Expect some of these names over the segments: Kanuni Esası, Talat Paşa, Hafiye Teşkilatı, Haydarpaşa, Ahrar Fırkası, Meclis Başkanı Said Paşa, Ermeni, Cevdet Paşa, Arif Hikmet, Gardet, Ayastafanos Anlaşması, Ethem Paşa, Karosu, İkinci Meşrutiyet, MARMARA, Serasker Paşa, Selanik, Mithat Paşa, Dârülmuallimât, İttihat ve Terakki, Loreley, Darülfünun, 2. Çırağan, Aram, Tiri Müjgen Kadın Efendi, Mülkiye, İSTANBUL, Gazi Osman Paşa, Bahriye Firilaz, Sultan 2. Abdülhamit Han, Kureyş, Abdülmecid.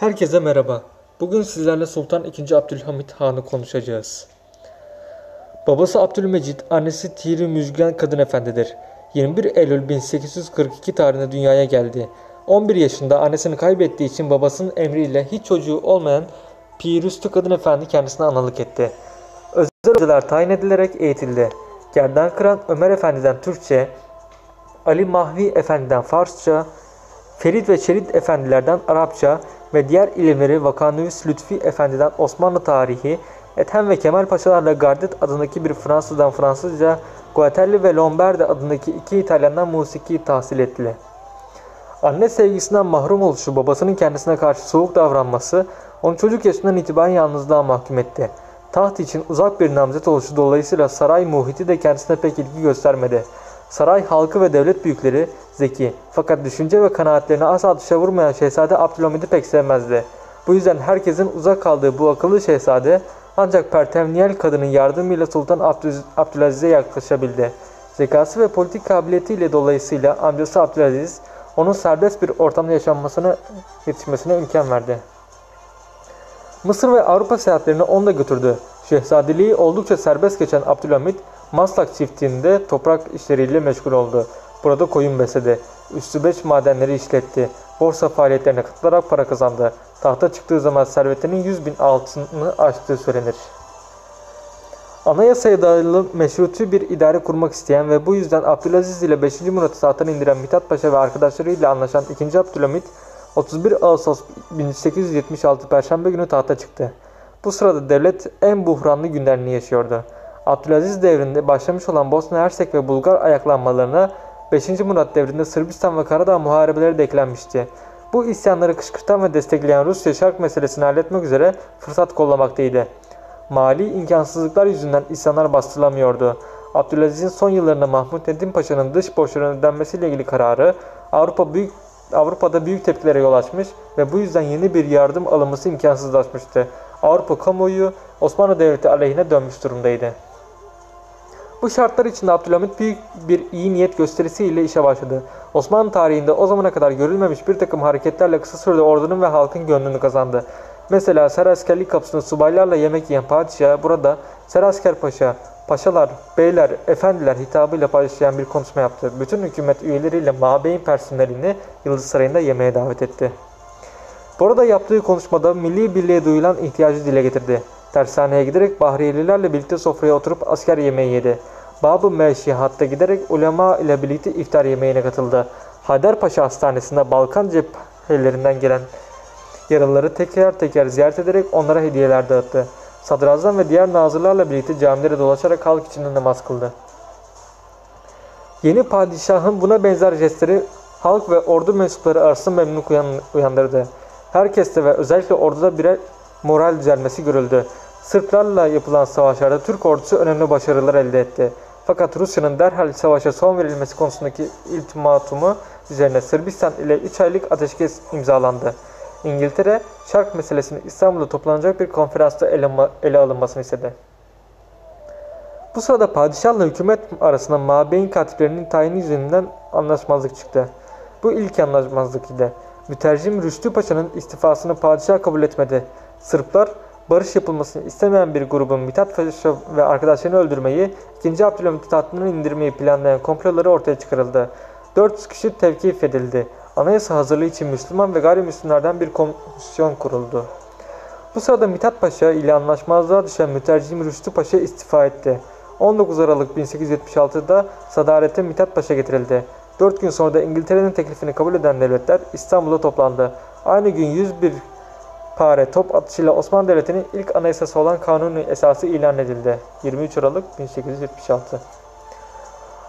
Herkese merhaba. Bugün sizlerle Sultan 2. Abdülhamit Han'ı konuşacağız. Babası Abdülmecid, annesi Tiri Müjgen Kadın Efendidir. 21 Eylül 1842 tarihinde dünyaya geldi. 11 yaşında annesini kaybettiği için babasının emriyle hiç çocuğu olmayan Pirüstü Kadın Efendi kendisine analık etti. Özel hocalar tayin edilerek eğitildi. Gerdenkıran Ömer Efendi'den Türkçe, Ali Mahvi Efendi'den Farsça, Ferit ve Şerit Efendilerden Arapça ve diğer ilimleri Vakanüvis Lütfi Efendi'den Osmanlı tarihi, Ethem ve Kemal Paşalarla Gardet adındaki bir Fransızdan Fransızca, Guatelli ve Lombardi adındaki iki İtalyandan musiki tahsil etti. Anne sevgisinden mahrum oluşu, babasının kendisine karşı soğuk davranması onu çocuk yaşından itibaren yalnızlığa mahkum etti. Taht için uzak bir namzet oluşu dolayısıyla saray muhiti de kendisine pek ilgi göstermedi. Saray halkı ve devlet büyükleri zeki fakat düşünce ve kanaatlerini asla dışa vurmayan Şehzade Abdülhamid'i pek sevmezdi. Bu yüzden herkesin uzak kaldığı bu akıllı şehzade ancak Pertemniel Kadın'ın yardımıyla Sultan Abdülaziz'e yaklaşabildi. Zekası ve politik kabiliyetiyle dolayısıyla amcası Abdülaziz onun serbest bir ortamda yetişmesine imkan verdi. Mısır ve Avrupa seyahatlerine onu da götürdü. Şehzadeliği oldukça serbest geçen Abdülhamid, Maslak çiftliğinde toprak işleriyle meşgul oldu. Burada koyun besledi. Üstübeş madenleri işletti. Borsa faaliyetlerine katılarak para kazandı. Tahta çıktığı zaman servetinin 100.000 altını aştığı söylenir. Anayasaya dayalı meşrutu bir idare kurmak isteyen ve bu yüzden Abdülaziz ile 5. Murat'ı tahttan indiren Mithat Paşa ve arkadaşlarıyla anlaşan 2. Abdülhamit 31 Ağustos 1876 Perşembe günü tahta çıktı. Bu sırada devlet en buhranlı günlerini yaşıyordu. Abdülaziz devrinde başlamış olan Bosna Hersek ve Bulgar ayaklanmalarına 5. Murat devrinde Sırbistan ve Karadağ muharebeleri de eklenmişti. Bu isyanları kışkırtan ve destekleyen Rusya şark meselesini halletmek üzere fırsat kollamaktaydı. Mali imkansızlıklar yüzünden isyanlar bastırılamıyordu. Abdülaziz'in son yıllarında Mahmut Nedim Paşa'nın dış borçlarının ödenmesiyle ilgili kararı Avrupa'da büyük tepkilere yol açmış ve bu yüzden yeni bir yardım alınması imkansızlaşmıştı. Avrupa kamuoyu Osmanlı Devleti aleyhine dönmüş durumdaydı. Bu şartlar içinde Abdülhamit büyük bir iyi niyet gösterisiyle işe başladı. Osmanlı tarihinde o zamana kadar görülmemiş bir takım hareketlerle kısa sürede ordunun ve halkın gönlünü kazandı. Mesela seraskerlik kapısında subaylarla yemek yiyen padişah burada Serasker Paşa, paşalar, beyler, efendiler hitabıyla başlayan bir konuşma yaptı. Bütün hükümet üyeleriyle mabeyin personelini Yıldız Sarayı'nda yemeğe davet etti. Burada yaptığı konuşmada milli birliğe duyulan ihtiyacı dile getirdi. Tersaneye giderek Bahriyelilerle birlikte sofraya oturup asker yemeği yedi. Bab-ı Meşihat'ta giderek ulema ile birlikte iftar yemeğine katıldı. Haydarpaşa Hastanesi'nde Balkan cephelerinden gelen yaralıları teker teker ziyaret ederek onlara hediyeler dağıttı. Sadrazam ve diğer nazırlarla birlikte camilere dolaşarak halk içinde namaz kıldı. Yeni padişahın buna benzer jestleri halk ve ordu mensupları arasında memnunluk uyandırdı. Herkeste ve özellikle orduda birer moral düzelmesi görüldü. Sırplarla yapılan savaşlarda Türk ordusu önemli başarılar elde etti. Fakat Rusya'nın derhal savaşa son verilmesi konusundaki ultimatumu üzerine Sırbistan ile 3 aylık ateşkes imzalandı. İngiltere, şark meselesini İstanbul'da toplanacak bir konferansta ele alınmasını istedi. Bu sırada padişahla hükümet arasında mabeyin katiplerinin tayini yüzünden anlaşmazlık çıktı. Bu ilk anlaşmazlık idi. Mütercim Rüştü Paşa'nın istifasını padişah kabul etmedi. Sırplar, barış yapılmasını istemeyen bir grubun Mithat Paşa ve arkadaşlarını öldürmeyi, 2. Abdülhamit'i tahtından indirmeyi planlayan komploları ortaya çıkarıldı. 400 kişi tevkif edildi. Anayasa hazırlığı için Müslüman ve gayrimüslimlerden bir komisyon kuruldu. Bu sırada Mithat Paşa ile anlaşmazlığa düşen Mütercim Rüştü Paşa istifa etti. 19 Aralık 1876'da sadarete Mithat Paşa getirildi. 4 gün sonra da İngiltere'nin teklifini kabul eden devletler İstanbul'da toplandı. Aynı gün 101 pare top atışıyla Osmanlı Devleti'nin ilk anayasası olan Kanuni Esası ilan edildi. 23 Aralık 1876.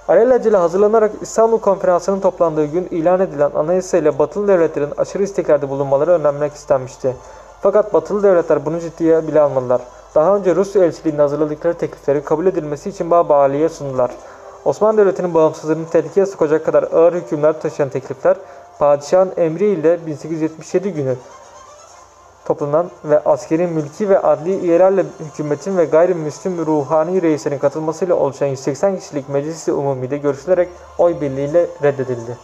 Alelacele hazırlanarak İstanbul Konferansı'nın toplandığı gün ilan edilen anayasa ile batılı devletlerin aşırı isteklerde bulunmaları önlenmek istenmişti. Fakat batılı devletler bunu ciddiye bile almadılar. Daha önce Rus elçiliğinde hazırladıkları teklifleri kabul edilmesi için Babali'ye sundular. Osmanlı Devleti'nin bağımsızlığını tehlikeye sokacak kadar ağır hükümler taşıyan teklifler, padişahın emriyle 1877 günü toplanan ve askeri, mülki ve adli üyelerle hükümetin ve gayrimüslim ruhani reislerin katılmasıyla oluşan 180 kişilik meclis-i umumide görüşülerek oy birliğiyle reddedildi.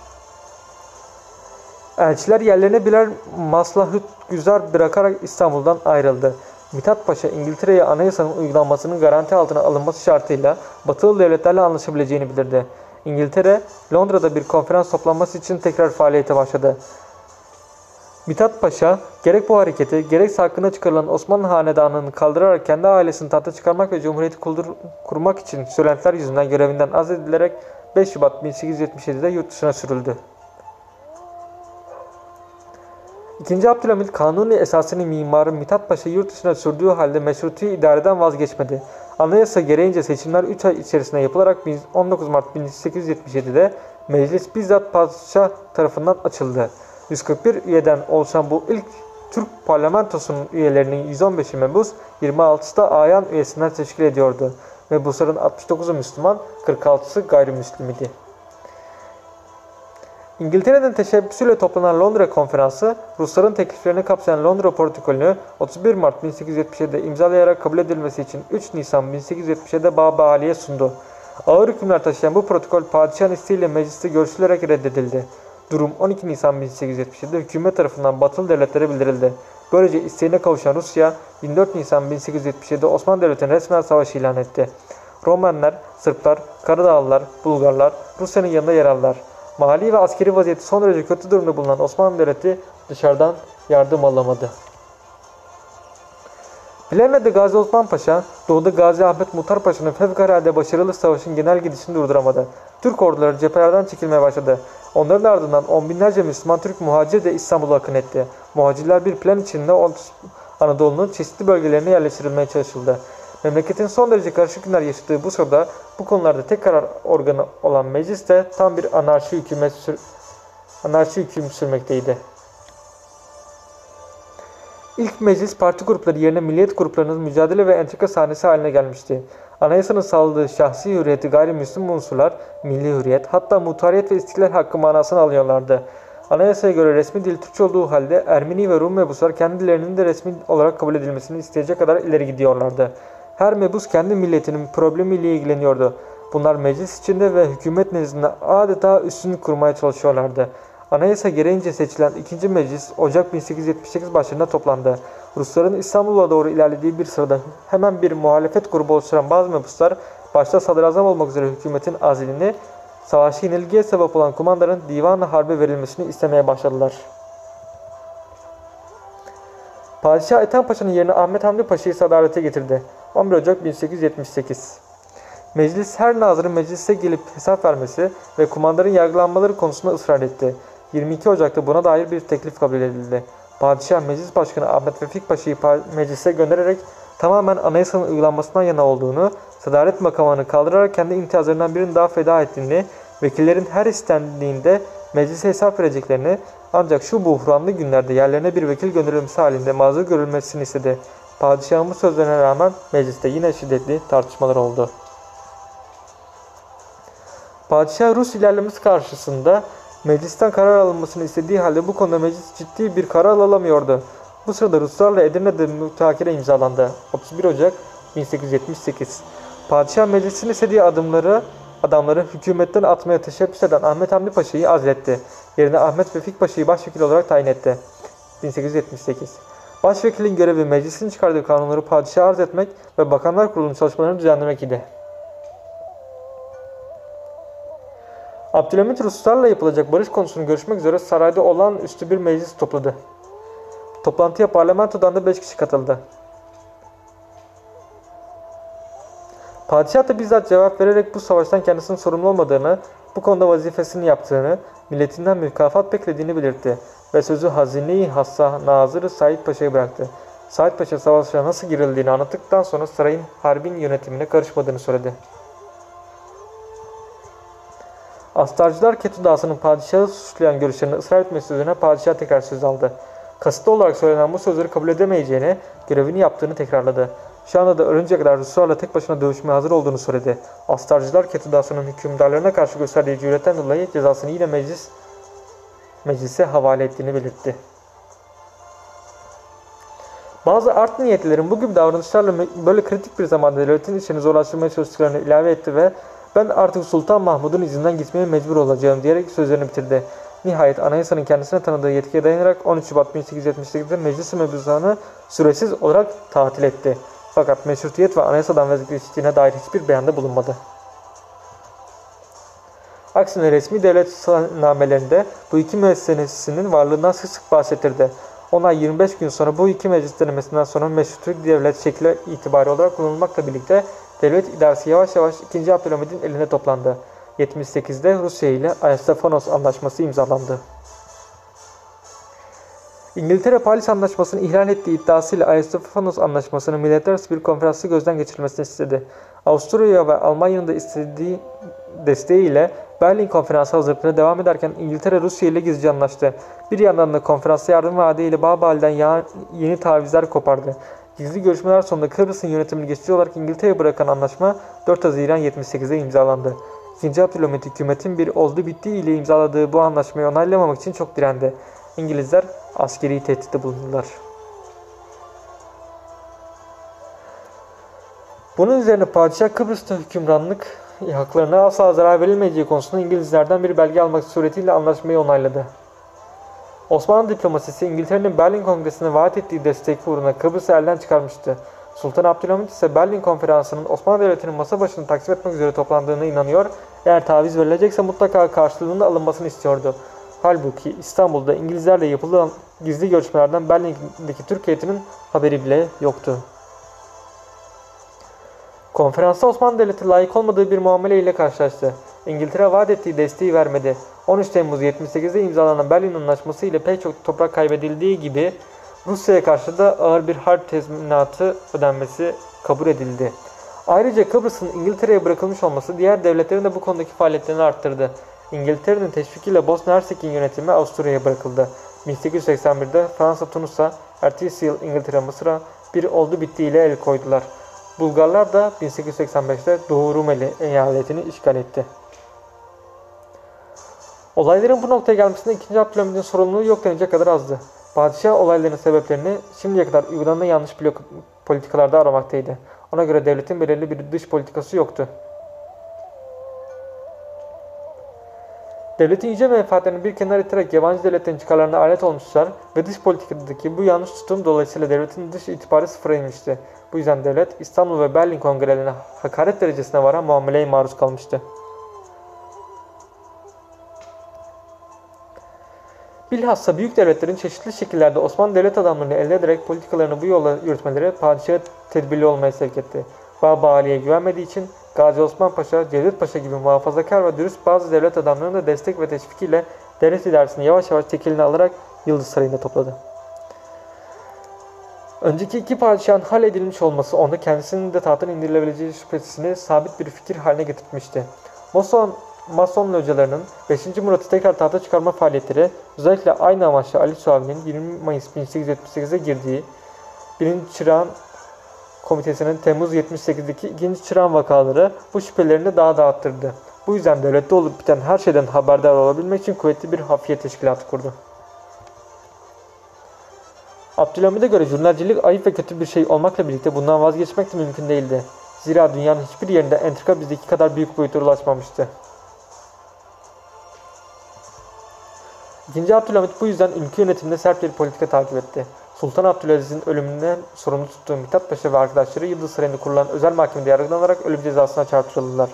Elçiler yerlerine birer maslahatgüzar bırakarak İstanbul'dan ayrıldı. Mithat Paşa, İngiltere'ye anayasanın uygulanmasının garanti altına alınması şartıyla Batılı devletlerle anlaşabileceğini bildirdi. İngiltere, Londra'da bir konferans toplanması için tekrar faaliyete başladı. Mithat Paşa, gerek bu hareketi, gerekse hakkında çıkarılan Osmanlı hanedanını kaldırarak kendi ailesini tahta çıkarmak ve Cumhuriyeti kurmak için söylentiler yüzünden görevinden azledilerek 5 Şubat 1877'de yurt dışına sürüldü. 2. Abdülhamit Kanuni esasının mimarı Mithat Paşa yurt dışına sürdüğü halde meşruti idareden vazgeçmedi. Anayasa gereğince seçimler 3 ay içerisinde yapılarak 19 Mart 1877'de meclis bizzat Paşa tarafından açıldı. 141 üyeden oluşan bu ilk Türk parlamentosunun üyelerinin 115'i mebus, 26'sı da ayan üyesinden teşkil ediyordu. Mebusların 69'u Müslüman, 46'sı gayrimüslim idi. İngiltere'nin teşebbüsüyle toplanan Londra Konferansı, Rusların tekliflerini kapsayan Londra Protokolünü 31 Mart 1877'de imzalayarak kabul edilmesi için 3 Nisan 1877'de Babali'ye sundu. Ağır hükümler taşıyan bu protokol padişahın isteğiyle mecliste görüşülerek reddedildi. Durum 12 Nisan 1877'de hükümet tarafından Batılı devletlere bildirildi. Böylece isteğine kavuşan Rusya, 24 Nisan 1877'de Osmanlı Devleti'ne resmen savaş ilan etti. Romenler, Sırplar, Karadağlılar, Bulgarlar Rusya'nın yanında yer aldılar. Mali ve askeri vaziyeti son derece kötü durumda bulunan Osmanlı Devleti dışarıdan yardım alamadı. Plevne'de Gazi Osman Paşa, doğuda Gazi Ahmet Muhtar Paşa'nın fevkalade başarılı savaşın genel gidişini durduramadı. Türk orduları cephelerden çekilmeye başladı. Onların ardından on binlerce Müslüman Türk muhacir de İstanbul'a akın etti. Muhacirler bir plan içinde Anadolu'nun çeşitli bölgelerine yerleştirilmeye çalışıldı. Memleketin son derece karışık günler yaşadığı bu sırada bu konularda tek karar organı olan meclis de tam bir anarşi hüküm sürmekteydi. İlk meclis parti grupları yerine milliyet gruplarının mücadele ve entrika sahnesi haline gelmişti. Anayasanın sağladığı şahsi hürriyeti gayrimüslim unsurlar, milli hürriyet, hatta muhtariyet ve istiklal hakkı manasını alıyorlardı. Anayasaya göre resmi dil Türkçe olduğu halde Ermeni ve Rum mebuslar kendilerinin de resmi olarak kabul edilmesini isteyecek kadar ileri gidiyorlardı. Her mebus kendi milletinin problemiyle ilgileniyordu. Bunlar meclis içinde ve hükümet nezdinde adeta üstünlük kurmaya çalışıyorlardı. Anayasa gereğince seçilen 2. Meclis Ocak 1878 başlarında toplandı. Rusların İstanbul'a doğru ilerlediği bir sırada hemen bir muhalefet grubu oluşturan bazı mebuslar, başta sadrazam olmak üzere hükümetin azilini, savaşı yenilgiye sebep olan kumandanın divan-ı harbe verilmesini istemeye başladılar. Padişah Ethem Paşa'nın yerine Ahmet Hamdi Paşa'yı sadarete getirdi. 11 Ocak 1878. Meclis her nazırın meclise gelip hesap vermesi ve kumandanın yargılanmaları konusunda ısrar etti. 22 Ocak'ta buna dair bir teklif kabul edildi. Padişah Meclis Başkanı Ahmet Vefik Paşa'yı meclise göndererek tamamen anayasanın uygulanmasından yana olduğunu, sadaret makamını kaldırarak kendi imtiyazlarından birini daha feda ettiğini, vekillerin her istendiğinde meclise hesap vereceklerini, ancak şu buhranlı günlerde yerlerine bir vekil gönderilmesi halinde mazur görülmesini istedi. Padişahın bu sözlerine rağmen mecliste yine şiddetli tartışmalar oldu. Padişah Rus ilerlemesi karşısında meclisten karar alınmasını istediği halde bu konuda meclis ciddi bir karar alamıyordu. Bu sırada Ruslarla Edirne'de mütakere imzalandı. 31 Ocak 1878. Padişah meclisin istediği adamları hükümetten atmaya teşebbüs eden Ahmet Hamdi Paşa'yı azletti. Yerine Ahmet Vefik Paşa'yı başvekil olarak tayin etti. 1878. Başvekilin görevi meclisin çıkardığı kanunları padişaha arz etmek ve Bakanlar Kurulu'nun çalışmalarını düzenlemek idi. Abdülhamit Ruslarla yapılacak barış konusunu görüşmek üzere sarayda olağanüstü bir meclis topladı. Toplantıya parlamentodan da 5 kişi katıldı. Padişah da bizzat cevap vererek bu savaştan kendisinin sorumlu olmadığını, bu konuda vazifesini yaptığını, milletinden mükafat beklediğini belirtti ve sözü Hazine-i Hassa Nazırı Said Paşa'ya bıraktı. Said Paşa savaşa nasıl girildiğini anlattıktan sonra sarayın harbin yönetimine karışmadığını söyledi. Astarcılar Ketudası'nın padişahı suçlayan görüşlerini ısrar etmesi üzerine padişah tekrar söz aldı. Kasıtlı olarak söylenen bu sözleri kabul edemeyeceğini, görevini yaptığını tekrarladı. Şu anda da ölünceye kadar Ruslarla tek başına dövüşmeye hazır olduğunu söyledi. Astarcılar Ketudası'nın hükümdarlarına karşı gösterdiği cüretten dolayı cezasını yine meclise havale ettiğini belirtti. Bazı art niyetlilerin bu gibi davranışlarla böyle kritik bir zamanda devletin işini zorlaştırmaya çalıştıklarını ilave etti ve "Ben artık Sultan Mahmud'un izinden gitmeye mecbur olacağım" diyerek sözlerini bitirdi. nihayet anayasanın kendisine tanıdığı yetkiye dayanarak 13 Şubat 1878'de meclis-i mevzuatını süresiz olarak tatil etti. Fakat meşrutiyet ve anayasadan vazgeçtiğine dair hiçbir beyanda bulunmadı. Aksine resmi devlet namelerinde bu iki müessesinin varlığından sık sık bahsettirdi. Onay 25 gün sonra bu iki meclis denemesinden sonra meşrutiyet devlet şekli itibari olarak kullanılmakla birlikte devlet idaresi yavaş yavaş 2. Abdülhamid'in eline toplandı. 78'de Rusya ile Ayastafanos Anlaşması imzalandı. İngiltere Paris Anlaşması'nı ihlal ettiği iddiasıyla Ayastafanos Anlaşması'nın milletler bir konferansı gözden geçirilmesini istedi. Avusturya ve Almanya'nın da istediği desteğiyle Berlin Konferansı hazırlıklarına devam ederken İngiltere Rusya ile gizlice anlaştı. Bir yandan da konferansa yardım vaadiyle Babil'den yeni tavizler kopardı. Gizli görüşmeler sonunda Kıbrıs'ın yönetimini geçici olarak İngiltere'ye bırakan anlaşma 4 Haziran 78'de imzalandı. 2. Abdülhamit hükümetin bir oldu bittiği ile imzaladığı bu anlaşmayı onaylamamak için çok direndi. İngilizler askeri tehditte bulundular. Bunun üzerine padişah Kıbrıs'ta hükümranlık haklarına asla zarar verilmeyeceği konusunda İngilizlerden bir belge almak suretiyle anlaşmayı onayladı. Osmanlı diplomasisi İngiltere'nin Berlin Kongresi'ne vaat ettiği destek uğruna Kıbrıs'ı elden çıkarmıştı. Sultan Abdülhamit ise Berlin Konferansı'nın Osmanlı Devleti'nin masa başını taksim etmek üzere toplandığına inanıyor, eğer taviz verilecekse mutlaka karşılığında alınmasını istiyordu. Halbuki İstanbul'da İngilizlerle yapılan gizli görüşmelerden Berlin'deki Türk heyetinin haberi bile yoktu. Konferansta Osmanlı Devleti layık olmadığı bir muamele ile karşılaştı. İngiltere vaat ettiği desteği vermedi. 13 Temmuz 78'de imzalanan Berlin Anlaşması ile pek çok toprak kaybedildiği gibi Rusya'ya karşı da ağır bir harp tazminatı ödenmesi kabul edildi. Ayrıca Kıbrıs'ın İngiltere'ye bırakılmış olması diğer devletlerin de bu konudaki faaliyetlerini arttırdı. İngiltere'nin teşvikiyle Bosna Hersek'in yönetimi Avusturya'ya bırakıldı. 1881'de Fransa Tunus'a, ertesi yıl İngiltere Mısır'a bir oldu bittiğiyle el koydular. Bulgarlar da 1885'te Doğu Rumeli eyaletini işgal etti. Olayların bu noktaya gelmesinde 2. Abdülhamid'in sorumluluğu yok denecek kadar azdı. Padişah olayların sebeplerini şimdiye kadar uygulanan yanlış politikalarda aramaktaydı. Ona göre devletin belirli bir dış politikası yoktu. Devletin yüce menfaatlerini bir kenara iterek yabancı devletlerin çıkarlarına alet olmuşlar ve dış politikadaki bu yanlış tutum dolayısıyla devletin dış itibarı sıfıra inmişti. Bu yüzden devlet İstanbul ve Berlin kongrelerine hakaret derecesine varan muameleye maruz kalmıştı. Bilhassa büyük devletlerin çeşitli şekillerde Osmanlı devlet adamlarını elde ederek politikalarını bu yolla yürütmeleri padişahı tedbirli olmaya sevk etti. Babali'ye güvenmediği için Gazi Osman Paşa, Cevdet Paşa gibi muhafazakar ve dürüst bazı devlet adamlarının da destek ve teşvikiyle devlet idaresini yavaş yavaş tekeline alarak Yıldız Sarayı'nda topladı. Önceki iki padişahın hal edilmiş olması onda kendisinin de tahttan indirilebileceği şüphesini sabit bir fikir haline getirmişti. Mason localarının 5. Murat'ı tekrar tahta çıkarma faaliyetleri özellikle aynı amaçla Ali Suavi'nin 20 Mayıs 1878'e girdiği 1. Çırağan Komitesi'nin Temmuz 78'deki 2. Çırağan vakaları bu şüphelerini daha da arttırdı. Bu yüzden devlette olup biten her şeyden haberdar olabilmek için kuvvetli bir hafiye teşkilatı kurdu. Abdülhamid'e göre jurnalcilik ayıp ve kötü bir şey olmakla birlikte bundan vazgeçmek de mümkün değildi. Zira dünyanın hiçbir yerinde entrika bizdeki kadar büyük boyuta ulaşmamıştı. 2. Abdülhamid bu yüzden ülke yönetiminde sert bir politika takip etti. Sultan Abdülaziz'in ölümünden sorumlu tuttuğu Mithat Paşa ve arkadaşları Yıldız Sarayı'nda kurulan özel mahkemede yargılanarak ölüm cezasına çarptırıldılar.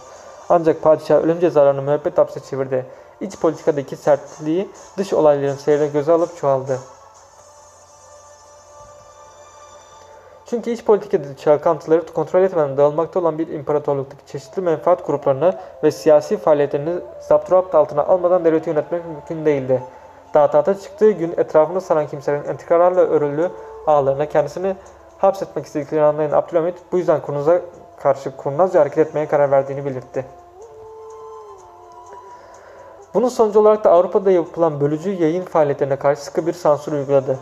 Ancak padişah ölüm cezalarını müebbet hapse çevirdi. İç politikadaki sertliği dış olayların seyrine göze alıp çoğaldı. Çünkü iç politikada çalkantıları kontrol etmeden dağılmakta olan bir imparatorluktaki çeşitli menfaat gruplarını ve siyasi faaliyetlerini zapturapt altına almadan devleti yönetmek mümkün değildi. Daha tahta çıktığı gün etrafını saran kimselerin entrikalarla örülü ağlarına kendisini hapsetmek istediklerini anlayan Abdülhamid bu yüzden kurnuza karşı kurnazca hareket etmeye karar verdiğini belirtti. Bunun sonucu olarak da Avrupa'da yapılan bölücü yayın faaliyetlerine karşı sıkı bir sansür uyguladı.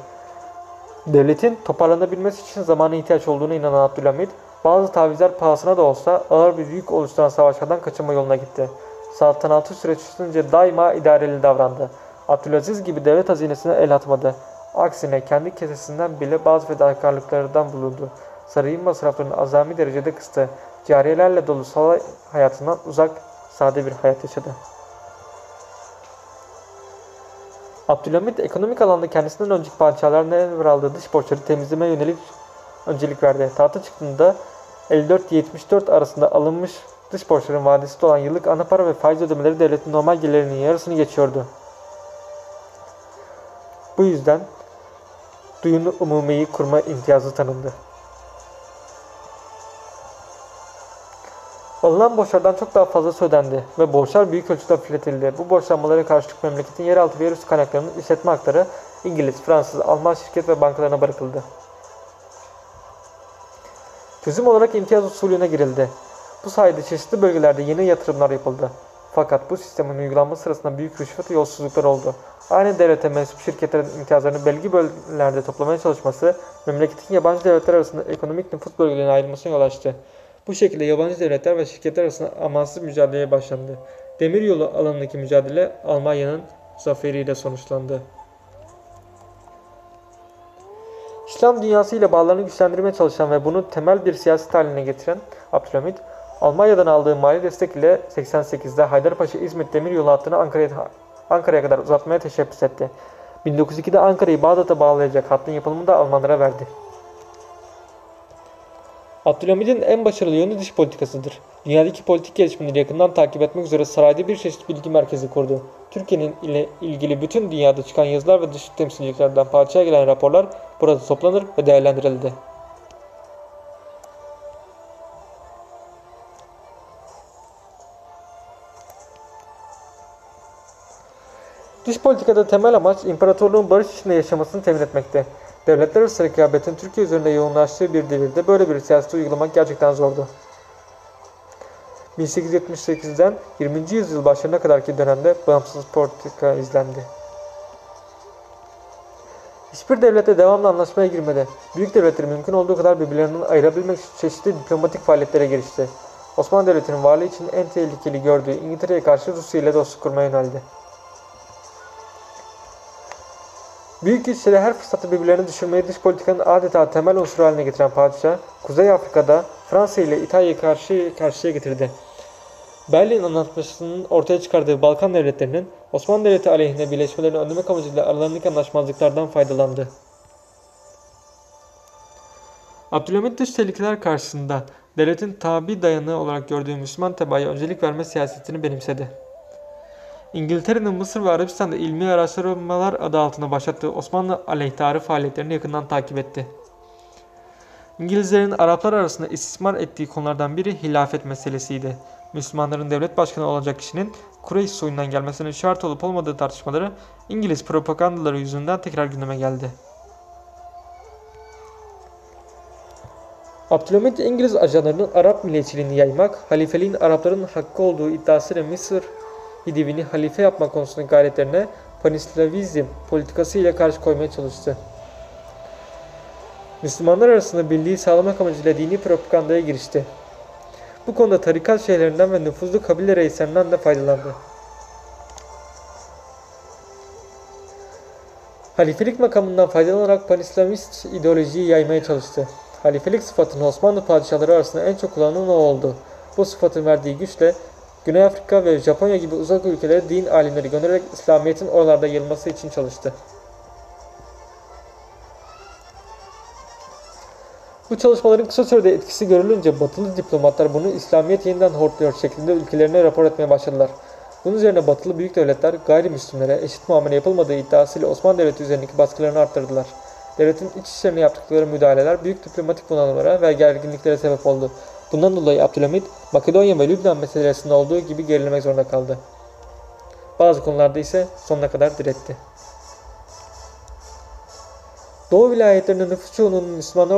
Devletin toparlanabilmesi için zamana ihtiyaç olduğuna inanan Abdülhamid, bazı tavizler pahasına da olsa ağır bir yük oluşturan savaşlardan kaçınma yoluna gitti. Saltanatı süresince daima idareli davrandı. Abdülaziz gibi devlet hazinesine el atmadı. Aksine kendi kesesinden bile bazı fedakarlıklardan bulundu. Sarayın masraflarını azami derecede kıstı. Cariyelerle dolu saray hayatından uzak, sade bir hayat yaşadı. Abdülhamit ekonomik alanda kendisinden önceki padişahların devraldığı dış borçları temizlemeye yönelik öncelik verdi. Tahta çıktığında 54-74 arasında alınmış dış borçların vadesi olan yıllık ana para ve faiz ödemeleri devletin normal gelirlerinin yarısını geçiyordu. Bu yüzden Duyun-u Umumi'yi kurma imtiyazı tanındı. Alınan borçlardan çok daha fazlası ödendi ve borçlar büyük ölçüde hafifletildi. Bu borçlanmalara karşılık memleketin yeraltı ve yerüstü kaynaklarının işletme hakları İngiliz, Fransız, Alman şirket ve bankalarına bırakıldı. Çözüm olarak imtiyaz usulüne girildi. Bu sayede çeşitli bölgelerde yeni yatırımlar yapıldı. Fakat bu sistemin uygulanması sırasında büyük rüşvet ve yolsuzluklar oldu. Aynı devlete mensup şirketlerin imtiyazlarını belli bölgelerde toplamaya çalışması, memleketin yabancı devletler arasında ekonomik nüfus bölgelerine ayrılmasına yol açtı. Bu şekilde yabancı devletler ve şirketler arasında amansız mücadeleye başlandı. Demiryolu alanındaki mücadele Almanya'nın zaferiyle sonuçlandı. İslam dünyası ile bağlarını güçlendirmeye çalışan ve bunu temel bir siyaset haline getiren Abdülhamit, Almanya'dan aldığı mali destek ile 88'de Haydarpaşa-İzmit demiryolu hattını Ankara'ya kadar uzatmaya teşebbüs etti. 1902'de Ankara'yı Bağdat'a bağlayacak hattın yapımını da Almanlara verdi. Abdülhamid'in en başarılı yönü dış politikasıdır. Dünyadaki politik gelişmeleri yakından takip etmek üzere sarayda bir çeşit bilgi merkezi kurdu. Türkiye'nin ile ilgili bütün dünyada çıkan yazılar ve dış temsilciliklerden padişaha gelen raporlar burada toplanır ve değerlendirildi. Dış politikada temel amaç imparatorluğun barış içinde yaşamasını temin etmekte. Devletler arası rekabetin Türkiye üzerinde yoğunlaştığı bir devirde böyle bir siyaseti uygulamak gerçekten zordu. 1878'den 20. yüzyıl başlarına kadarki dönemde bağımsız politika izlendi. Hiçbir devlete devamlı anlaşmaya girmedi. Büyük devletleri mümkün olduğu kadar birbirlerinden ayırabilmek için çeşitli diplomatik faaliyetlere girişti. Osmanlı Devleti'nin varlığı için en tehlikeli gördüğü İngiltere'ye karşı Rusya ile dostluk kurmaya yöneldi. Büyük güçleri her fırsatta birbirlerini düşürmeyi dış politikanın adeta temel unsuru haline getiren padişah, Kuzey Afrika'da Fransa ile İtalya'yı karşıya getirdi. Berlin Antlaşması'nın ortaya çıkardığı Balkan devletlerinin Osmanlı Devleti aleyhine birleşmelerini önlemek amacıyla aralarındaki anlaşmazlıklardan faydalandı. Abdülhamit dış tehlikeler karşısında devletin tabi dayanığı olarak gördüğü Müslüman tebaaya öncelik verme siyasetini benimsedi. İngiltere'nin Mısır ve Arabistan'da ilmi araştırmalar adı altında başlattığı Osmanlı aleyhtarı faaliyetlerini yakından takip etti. İngilizlerin Araplar arasında istismar ettiği konulardan biri hilafet meselesiydi. Müslümanların devlet başkanı olacak kişinin Kureyş soyundan gelmesinin şart olup olmadığı tartışmaları İngiliz propagandaları yüzünden tekrar gündeme geldi. Abdülhamit İngiliz ajanlarının Arap milliyetçiliğini yaymak, halifeliğin Arapların hakkı olduğu iddiasıyla Mısır Hidivi'ni halife yapma konusundaki gayretlerine panislavizm politikası ile karşı koymaya çalıştı. Müslümanlar arasında birliği sağlamak amacıyla dini propagandaya girişti. Bu konuda tarikat şeyhlerinden ve nüfuzlu kabile reislerinden de faydalandı. Halifelik makamından faydalanarak panislavist ideolojiyi yaymaya çalıştı. Halifelik sıfatının Osmanlı padişahları arasında en çok kullanılan o oldu. Bu sıfatın verdiği güçle Güney Afrika ve Japonya gibi uzak ülkelere din alimleri göndererek İslamiyet'in oralarda yayılması için çalıştı. Bu çalışmaların kısa sürede etkisi görülünce Batılı diplomatlar bunu İslamiyet yeniden hortluyor şeklinde ülkelerine rapor etmeye başladılar. Bunun üzerine Batılı büyük devletler gayrimüslimlere eşit muamele yapılmadığı iddiasıyla Osmanlı Devleti üzerindeki baskılarını arttırdılar. Devletin iç işlerine yaptıkları müdahaleler büyük diplomatik bunalımlara ve gerginliklere sebep oldu. Bundan dolayı Abdülhamit, Makedonya ve Lübnan meselesinde olduğu gibi gerilemek zorunda kaldı. Bazı konularda ise sonuna kadar diretti. Doğu vilayetlerinin nüfus çoğunluğunun Müslüman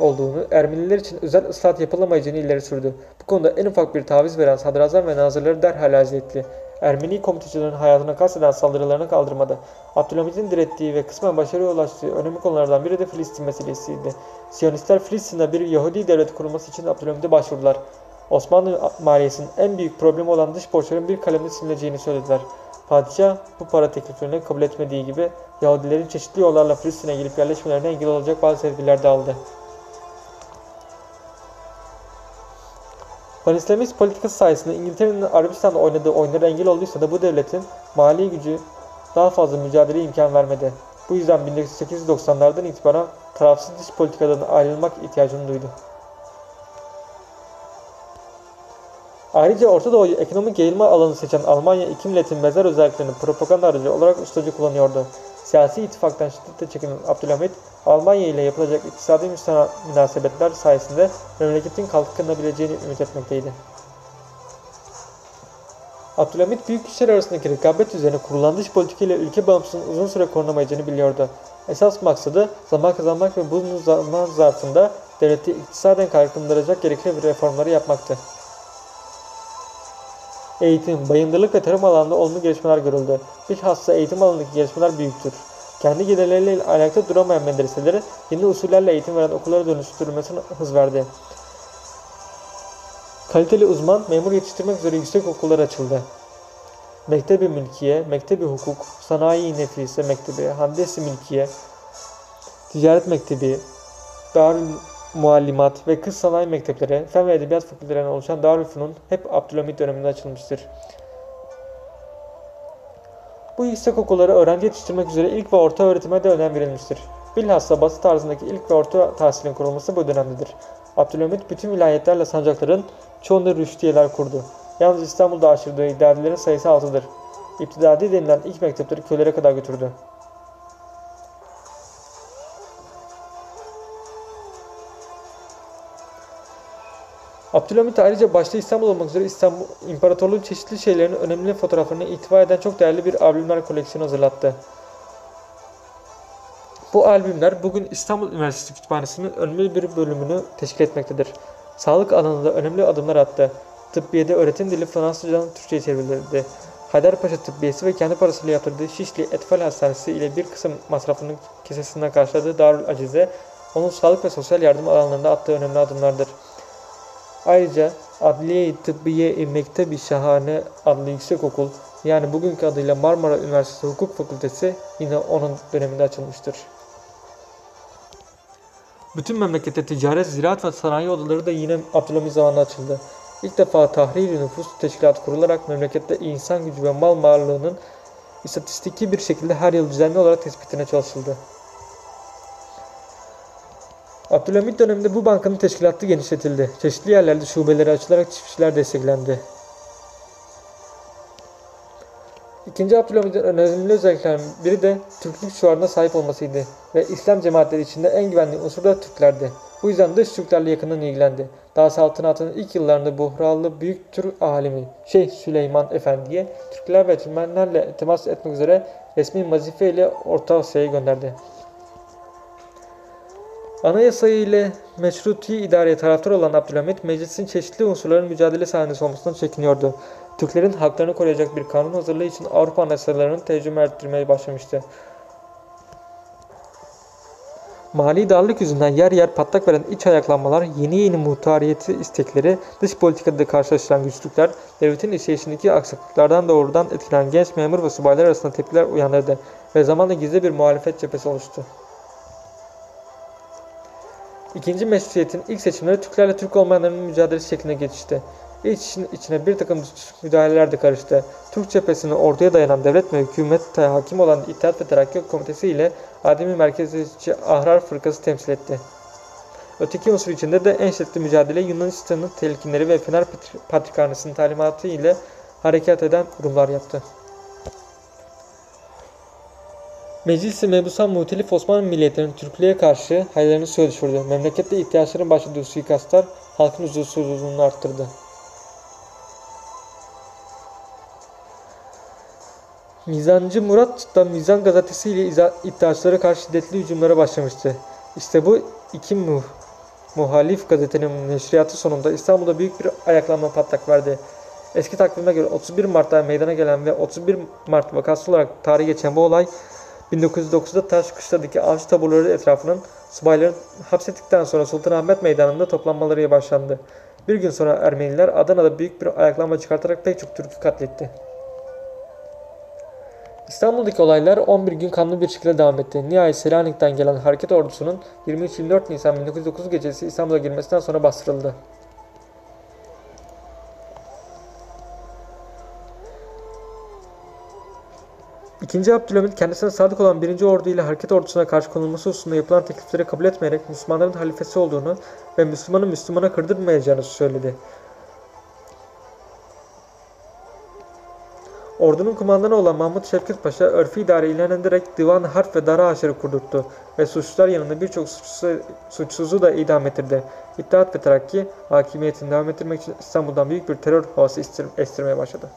olduğunu, Ermeniler için özel ıslah yapılamayacağını ileri sürdü. Bu konuda en ufak bir taviz veren sadrazam ve nazırları derhal azil etti. Ermeni komitecilerin hayatına kasteden saldırılarını kaldırmadı. Abdülhamit'in direttiği ve kısmen başarıya ulaştığı önemli konulardan biri de Filistin meselesiydi. Siyonistler Filistin'de bir Yahudi devleti kurulması için Abdülhamit'e başvurdular. Osmanlı maliyesinin en büyük problemi olan dış borçların bir kalemde silineceğini söylediler. Padişah bu para tekliflerini kabul etmediği gibi Yahudilerin çeşitli yollarla Filistin'e gelip yerleşmelerine engel olacak bazı tedbirler de aldı. Panislamist politikası sayesinde İngiltere'nin Arabistan'da oynadığı oyunlara engel olduysa da bu devletin mali gücü daha fazla mücadeleye imkan vermedi. Bu yüzden 1890'lardan itibaren tarafsız dış politikadan ayrılmak ihtiyacını duydu. Ayrıca Orta Doğu'yu ekonomik yayılma alanı seçen Almanya, iki milletin benzer özelliklerini propaganda aracı olarak ustaca kullanıyordu. Siyasi ittifaktan şiddetle çekinen Abdülhamit, Almanya ile yapılacak iktisadi münasebetler sayesinde memleketin kalkınabileceğini ümit etmekteydi. Abdülhamit, büyük güçler arasındaki rekabet üzerine kurulan dış politikayla ülke bağımsızlığının uzun süre korunamayacağını biliyordu. Esas maksadı zaman kazanmak ve bu zaman zarfında devleti iktisaden kalkındıracak gerekli bir reformları yapmaktı. Eğitim, bayındırlık ve tarım alanında olumlu gelişmeler görüldü. Bilhassa eğitim alanındaki gelişmeler büyüktür. Kendi gelirleriyle ayakta duramayan medreseleri yeni usullerle eğitim veren okullara dönüştürülmesine hız verdi. Kaliteli uzman, memur yetiştirmek üzere yüksek okullar açıldı. Mektebi Mülkiye, Mektebi Hukuk, Sanayi Nefise Mektebi, Handesi Mülkiye, Ticaret Mektebi, Darül Muallimat ve Kız Sanayi Mektepleri, Fen ve Edebiyat Fakültelerinden oluşan Darülfünun hep Abdülhamit döneminde açılmıştır. Bu yüksekokullara öğrenci yetiştirmek üzere ilk ve orta öğretime de önem verilmiştir. Bilhassa Batı tarzındaki ilk ve orta tahsilin kurulması bu dönemdedir. Abdülhamit bütün vilayetlerle sancakların çoğunda rüştiyeler kurdu. Yalnız İstanbul'da aşırdığı iddialilerin sayısı 6'dır. İptidadi denilen ilk mektepleri köylere kadar götürdü. Abdülhamit ayrıca başta İstanbul olmak üzere İstanbul İmparatorluğu çeşitli şehirlerinin önemli fotoğraflarını ihtiva eden çok değerli bir albümler koleksiyonu hazırlattı. Bu albümler bugün İstanbul Üniversitesi Kütüphanesi'nin önemli bir bölümünü teşkil etmektedir. Sağlık alanında önemli adımlar attı. Tıbbiyede öğretim dili Fransızca'dan Türkçe'ye çevrildi. Haydarpaşa Tıbbiyesi ve kendi parasıyla yaptırdığı Şişli Etfal Hastanesi ile bir kısım masrafının kesesinden karşıladığı Darül Acize, onun sağlık ve sosyal yardım alanlarında attığı önemli adımlardır. Ayrıca Adliye-i Tıbbiye-i Mektebi Şahane adlı yüksekokul, yani bugünkü adıyla Marmara Üniversitesi Hukuk Fakültesi yine onun döneminde açılmıştır. Bütün memlekette ticaret, ziraat ve sanayi odaları da yine Abdülhamit zamanında açıldı. İlk defa Tahrir-i Nüfus Teşkilatı kurularak memlekette insan gücü ve mal varlığının istatistiki bir şekilde her yıl düzenli olarak tespitine çalışıldı. Abdülhamit döneminde bu bankanın teşkilatı genişletildi. Çeşitli yerlerde şubeleri açılarak çiftçiler desteklendi. İkinci Abdülhamit'in önemli özelliklerinden biri de Türklük şuarına sahip olmasıydı ve İslam cemaatleri içinde en güvenli unsur da Türklerdi. Bu yüzden dış Türklerle yakından ilgilendi. Daha saltanatının ilk yıllarında Buhralı büyük Türk alimi Şeyh Süleyman Efendi'ye Türkler ve Türkmenlerle temas etmek üzere resmi vazife ile Orta Asya'ya gönderdi. Anayasa ile meşruti idareye taraftar olan Abdülhamit, meclisin çeşitli unsurların mücadele sahnesi olmasından çekiniyordu. Türklerin haklarını koruyacak bir kanun hazırlığı için Avrupa anayasalarını tercüme ettirmeye başlamıştı. Mali darlık yüzünden yer yer patlak veren iç ayaklanmalar, yeni muhtariyeti istekleri, dış politikada karşılaşılan güçlükler, devletin işleyişindeki aksaklıklardan doğrudan etkilenen genç memur ve subaylar arasında tepkiler uyandırdı ve zamanla gizli bir muhalefet cephesi oluştu. İkinci meşrutiyetin ilk seçimleri Türklerle Türk olmayanların mücadelesi şekline geçişti. İşin içine bir takım müdahaleler de karıştı. Türk cephesini ortaya dayanan devlet ve hükümete hakim olan İttihat ve Terakki Komitesi ile Ademi Merkeziyetçi Ahrar Fırkası temsil etti. Öteki unsur içinde de en şiddetli mücadele Yunanistan'ın telkinleri ve Fener Patrikhanesi'nin talimatı ile hareket eden Rumlar yaptı. Meclis-i mebusan muhtelif Osmanlı milletlerinin Türklüğe karşı hayallerini suya düşürdü. Memlekette ihtiyaçların başladığı suikastlar halkın huzursuzluğunu arttırdı. Mizancı Murat da Mizan gazetesi ile iddiaçlara karşı şiddetli hücumlara başlamıştı. İşte bu iki muhalif gazetenin neşriyatı sonunda İstanbul'da büyük bir ayaklanma patlak verdi. Eski takvime göre 31 Mart'ta meydana gelen ve 31 Mart vakası olarak tarihe geçen bu olay, 1909'da Taşkışla'daki avcı taburları etrafının subayları hapsettikten sonra Sultanahmet Meydanı'nda toplanmaları başlandı. Bir gün sonra Ermeniler Adana'da büyük bir ayaklanma çıkartarak pek çok Türk'ü katletti. İstanbul'daki olaylar 11 gün kanlı bir şekilde devam etti. Nihayet Selanik'ten gelen hareket ordusunun 23-24 Nisan 1909 gecesi İstanbul'a girmesinden sonra bastırıldı. 2. Abdülhamit kendisine sadık olan 1. Ordu ile hareket ordusuna karşı konulması hususunda yapılan teklifleri kabul etmeyerek Müslümanların halifesi olduğunu ve Müslümanın Müslümana kırdırmayacağını söyledi. Ordunun kumandanı olan Mahmut Şevket Paşa, örfi idare ilan ederek divan-ı harp ve dara aşırı kurdurttu ve suçlular yanında birçok suçsuzu da idam ettirdi. İttihat ve Terakki, hakimiyetini devam ettirmek için İstanbul'dan büyük bir terör havası estirmeye başladı.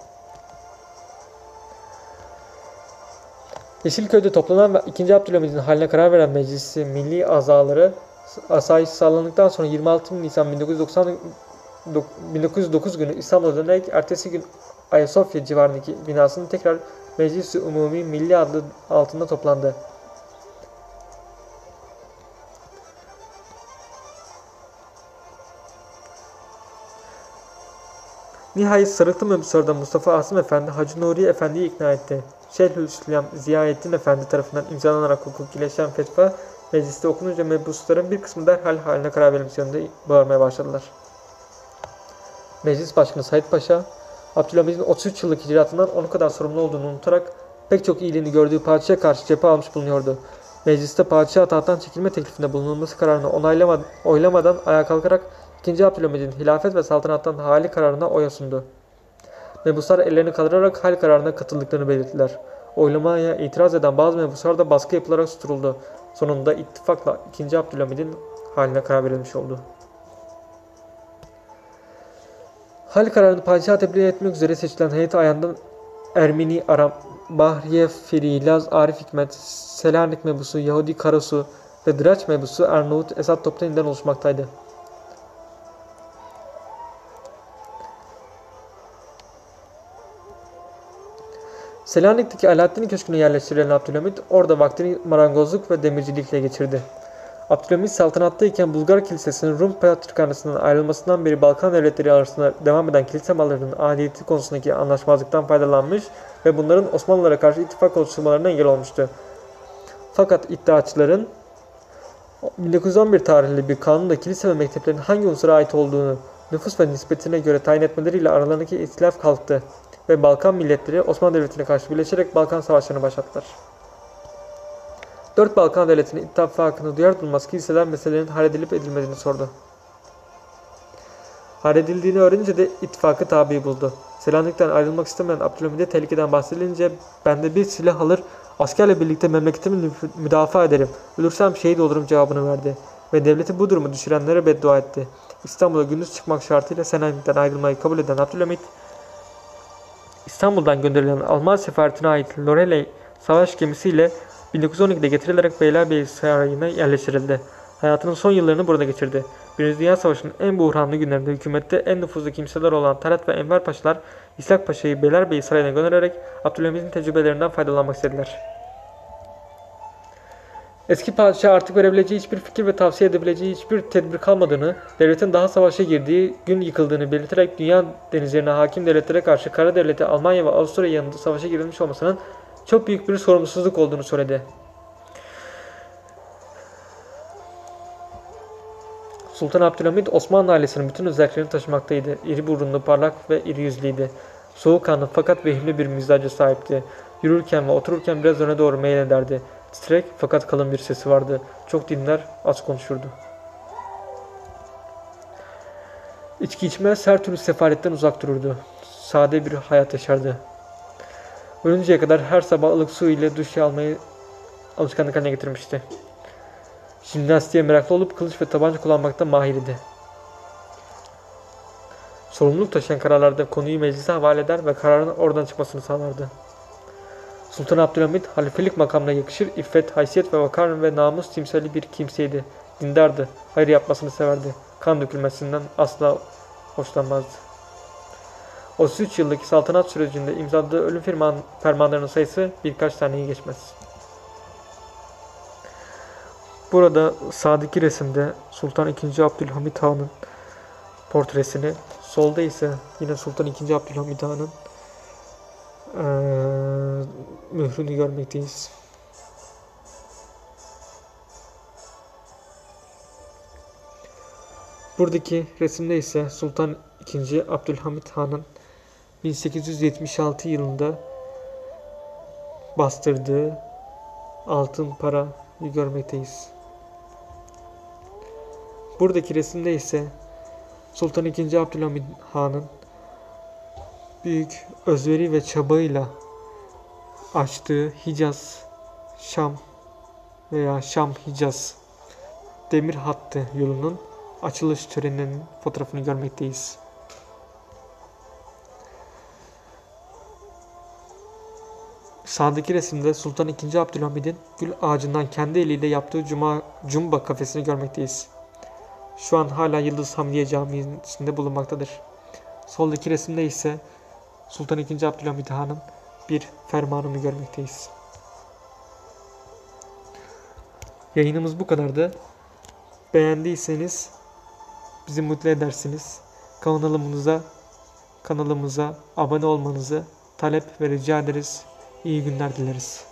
Yeşilköy'de toplanan ve 2. Abdülhamid'in haline karar veren meclisi milli azaları asayiş sağlandıktan sonra 26 Nisan 1909 günü İstanbul'a dönerek ertesi gün Ayasofya civarındaki binasının tekrar Meclis-i Umumi Milli adlı altında toplandı. Nihayet sarıklı Mümsör'den Mustafa Asım Efendi, Hacı Nuri Efendi'yi ikna etti. Şehir Hülşilyam Ziyaeddin Efendi tarafından imzalanarak hukukileşen fetva mecliste okununca mebusların bir kısmı derhal haline karar verilmesi yönünde bağırmaya başladılar. Meclis Başkanı Said Paşa, Abdülhamid'in 33 yıllık icraatından onu kadar sorumlu olduğunu unutarak pek çok iyiliğini gördüğü padişaha karşı cephe almış bulunuyordu. Mecliste padişaha tahttan çekilme teklifinde bulunulması kararını oylamadan ayağa kalkarak 2. Abdülhamid'in hilafet ve saltanattan hali kararına oya sundu. Mebuslar ellerini kaldırarak hal kararına katıldıklarını belirttiler. Oylamaya itiraz eden bazı mebuslar da baskı yapılarak susturuldu. Sonunda ittifakla 2. Abdülhamid'in haline karar verilmiş oldu. Hal kararını padişaha tebliğ etmek üzere seçilen heyet ayağından Ermeni, Aram, Bahriye Firilaz, Arif Hikmet, Selanik mebusu, Yahudi Karosu ve Draç mebusu Arnavut Esat Toptain'den oluşmaktaydı. Selanik'teki Alaaddin Köşkü'ne yerleştirilen Abdülhamid orada vaktini marangozluk ve demircilikle geçirdi. Abdülhamid saltanattayken Bulgar Kilisesi'nin Rum Patrikhanesi'nden ayrılmasından beri Balkan devletleri arasında devam eden kilise mallarının adiyeti konusundaki anlaşmazlıktan faydalanmış ve bunların Osmanlılara karşı ittifak oluşturmalarına engel olmuştu. Fakat iddiaçıların 1911 tarihli bir kanunda kilise ve mekteplerin hangi unsura ait olduğunu nüfus ve nispetine göre tayin etmeleriyle aralarındaki ihtilaf kalktı ve Balkan milletleri Osmanlı Devleti'ne karşı birleşerek Balkan Savaşları'nı başlattılar. 4 Balkan devletinin ittifakını duyar durmaz kiliseler meselelerin halledilip edilmediğini sordu. Halledildiğini öğrenince de ittifakı tabi buldu. Selanik'ten ayrılmak istemeyen Abdülhamid'e tehlikeden bahsedilince "Ben de bir silah alır, askerle birlikte memleketimi müdafaa ederim, ölürsem şehit olurum" cevabını verdi ve devleti bu durumu düşürenlere beddua etti. İstanbul'a gündüz çıkmak şartıyla Selanik'ten ayrılmayı kabul eden Abdülhamid, İstanbul'dan gönderilen Alman sefaretine ait Loreley savaş gemisiyle 1912'de getirilerek Beylerbeyi Sarayı'na yerleştirildi. Hayatının son yıllarını burada geçirdi. Birinci Dünya Savaşı'nın en buhranlı günlerinde hükümette en nüfuzlu kimseler olan Talat ve Enver Paşalar, İshak Paşa'yı Beylerbeyi Sarayı'na göndererek Abdülhamid'in tecrübelerinden faydalanmak istediler. Eski padişah artık verebileceği hiçbir fikir ve tavsiye edebileceği hiçbir tedbir kalmadığını, devletin daha savaşa girdiği gün yıkıldığını belirterek dünya denizlerine hakim devletlere karşı Kara Devleti, Almanya ve Avusturya yanında savaşa girilmiş olmasının çok büyük bir sorumsuzluk olduğunu söyledi. Sultan Abdülhamid Osmanlı ailesinin bütün özelliklerini taşımaktaydı. İri burunlu, parlak ve iri yüzlüydü. Soğukkanlı fakat vehimli bir mizaca sahipti. Yürürken ve otururken biraz öne doğru meylederdi. Titrek fakat kalın bir sesi vardı. Çok dinler, az konuşurdu. İçki içmez, her türlü sefaletten uzak dururdu. Sade bir hayat yaşardı. Ölünceye kadar her sabah ılık su ile duş almayı alışkanlık haline getirmişti. Jimnastiğe meraklı olup kılıç ve tabanca kullanmakta mahir idi. Sorumluluk taşıyan kararlarda konuyu meclise havale eder ve kararın oradan çıkmasını sağlardı. Sultan Abdülhamid halifelik makamına yakışır, iffet, haysiyet ve vakar ve namus timsali bir kimseydi. Dindardı, hayır yapmasını severdi, kan dökülmesinden asla hoşlanmazdı. 33 yıllık saltanat sürecinde imzaladığı ölüm fermanlarının sayısı birkaç taneyi geçmez. Burada sağdaki resimde Sultan 2. Abdülhamid Han'ın portresini, solda ise yine Sultan 2. Abdülhamid Han'ın mührünü görmekteyiz. Buradaki resimde ise Sultan 2. Abdülhamid Han'ın 1876 yılında bastırdığı altın parayı görmekteyiz. Buradaki resimde ise Sultan II. Abdülhamit Han'ın büyük özveri ve çabayla açtığı Hicaz, Şam veya Şam-Hicaz demir hattı yolunun açılış töreninin fotoğrafını görmekteyiz. Sağdaki resimde Sultan II. Abdülhamid'in gül ağacından kendi eliyle yaptığı Cumba kafesini görmekteyiz. Şu an hala Yıldız Hamdiye Camii'sinde bulunmaktadır. Soldaki resimde ise Sultan II. Abdülhamid Han'ın bir fermanını görmekteyiz. Yayınımız bu kadardı. Beğendiyseniz bizi mutlu edersiniz. Kanalımıza abone olmanızı talep ve rica ederiz. İyi günler dileriz.